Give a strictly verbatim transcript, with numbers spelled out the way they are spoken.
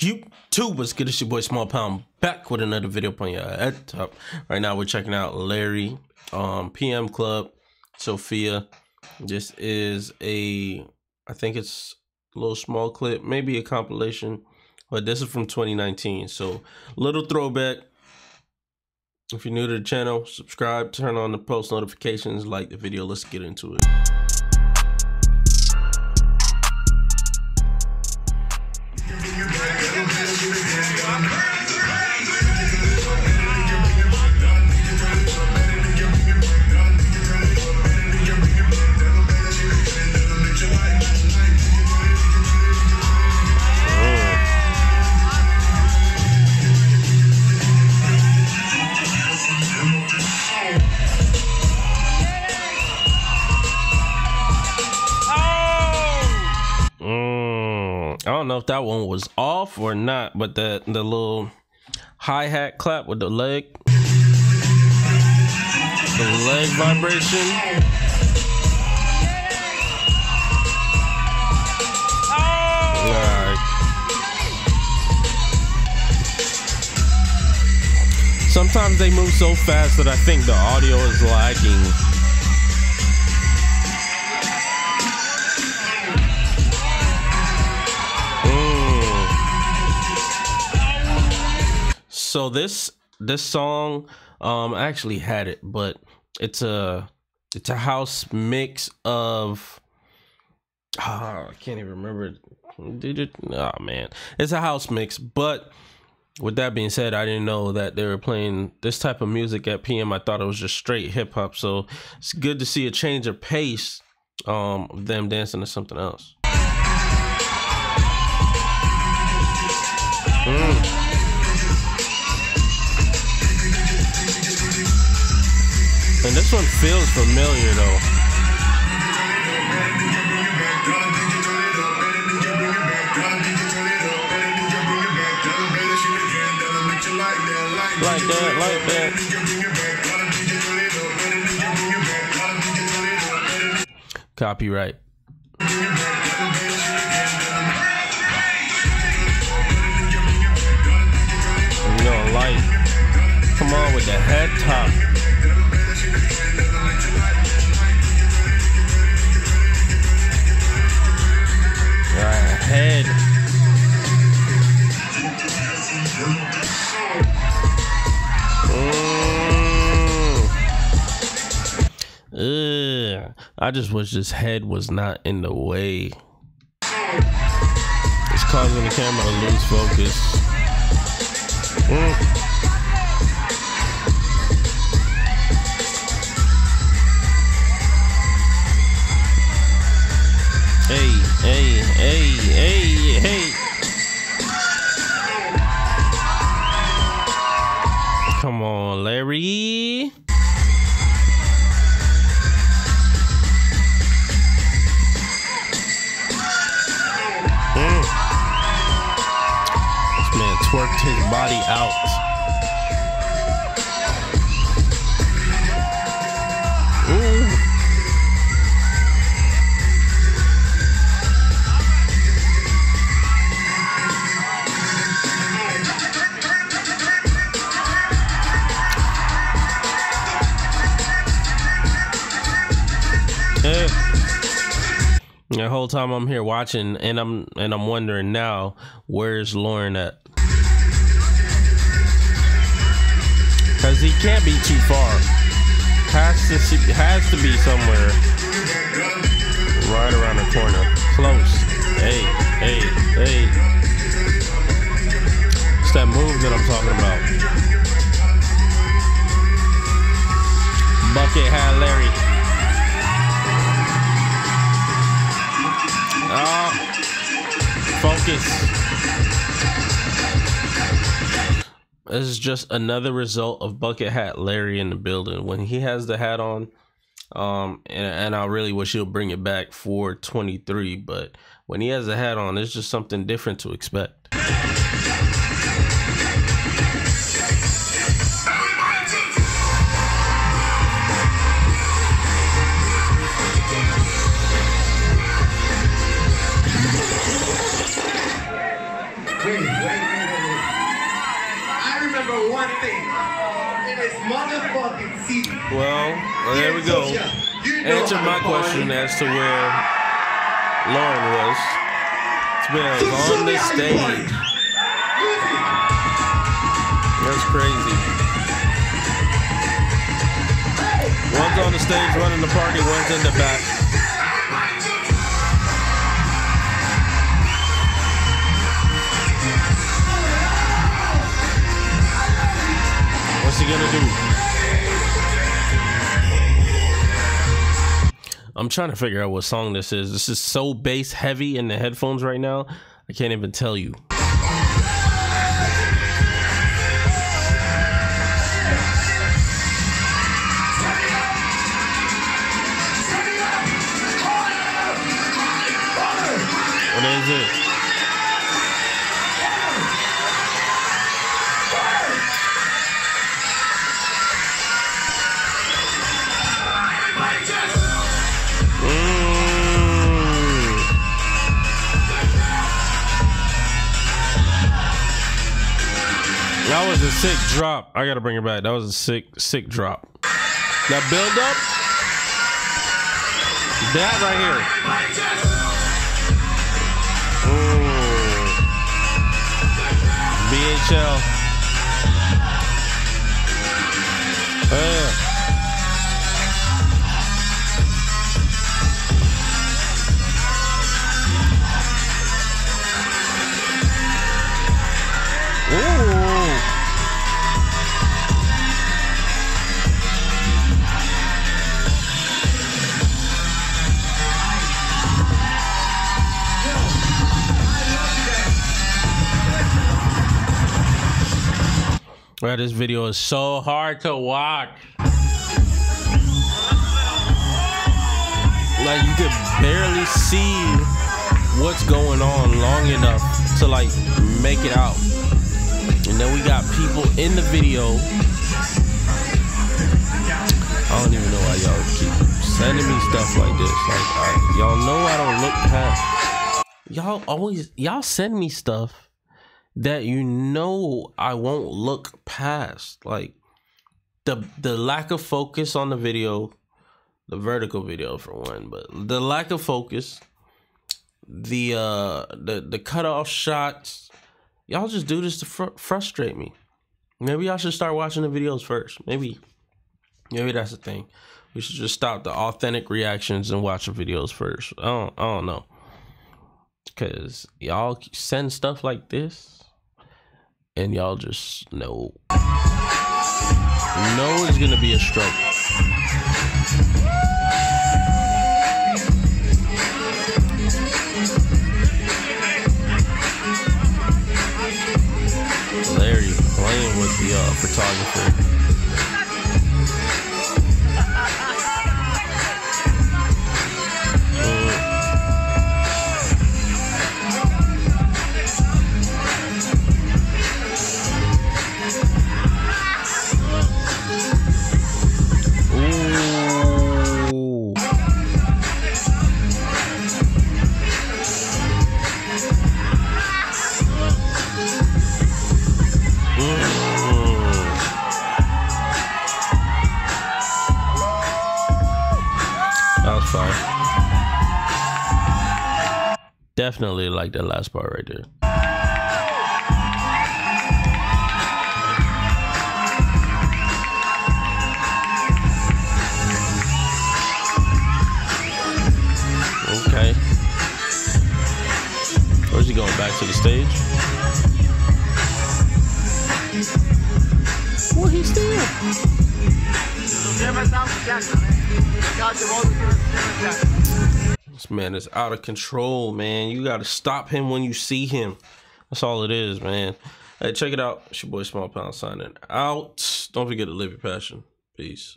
YouTube, what's good? It's your boy Small Pound back with another video on your at top. Right now we're checking out Larry, um, P M Club Sophia. This is a, I think it's a little small clip, maybe a compilation, but this is from twenty nineteen. So little throwback. If you're new to the channel, subscribe, turn on the post notifications, like the video. Let's get into it. I don't know if that one was off or not, but the the little hi-hat clap with the leg, the leg vibration. Oh! All right. Sometimes they move so fast that I think the audio is lagging. So this this song um I actually had it, but it's a it's a house mix of oh, I can't even remember. Did it? Oh man, it's a house mix. But with that being said, I didn't know that they were playing this type of music at P M. I thought it was just straight hip hop. So it's good to see a change of pace, um, of them dancing to something else. Mm. And this one feels familiar though. Like that, like that. Copyright. No light. Come on with the head top. Head. Mm. Ugh. I just wish this head was not in the way. It's causing the camera to lose focus. Mm. Hey, hey, hey, hey. Come on, Larry. Mm. This man twerked his body out. The whole time I'm here watching, and I'm and I'm wondering now, where's Lauren at? Because he can't be too far. Has to see, has to be somewhere right around the corner, close. Hey, hey, hey! It's that move that I'm talking about. Bucket Hat Larry. Oh, focus. This is just another result of Bucket Hat Larry in the building. When he has the hat on, um, and, and I really wish he'll bring it back for twenty-three, but when he has the hat on, it's just something different to expect. Hey, wait, wait, wait, wait. I remember one thing. It is motherfucking season. Well, well, there we go. You know, answer my question party. As to where Lauren was. It's been so on this stage. That's crazy. One's on the stage, one in the party, one's in the back. What's he gonna do? I'm trying to figure out what song this is. This is so bass heavy in the headphones right now, I can't even tell you. What is it? That was a sick drop. I gotta bring it back. That was a sick, sick drop. That build up. That right here. Ooh. B H L. Yeah. Ooh. Right, this video is so hard to watch. Like, you could barely see what's going on long enough to like make it out. And then we got people in the video. I don't even know why y'all keep sending me stuff like this. Like, y'all know I don't look past. Y'all always, y'all send me stuff that you know I won't look past. Like the the lack of focus on the video, the vertical video for one, but the lack of focus, the uh the the cutoff shots. Y'all just do this to fr frustrate me. Maybe y'all should start watching the videos first. Maybe maybe that's the thing. We should just stop the authentic reactions and watch the videos first. I don't I don't know. Cause y'all send stuff like this. And y'all just know. No is gonna be a stroke. Larry playing with the uh, photographer. Definitely like that last part right there. Okay. Or is he going back to the stage? What he's doing? This man is out of control, man. You gotta stop him when you see him. That's all it is, man. Hey, check it out. It's your boy Small Pound signing out. Don't forget to live your passion. Peace.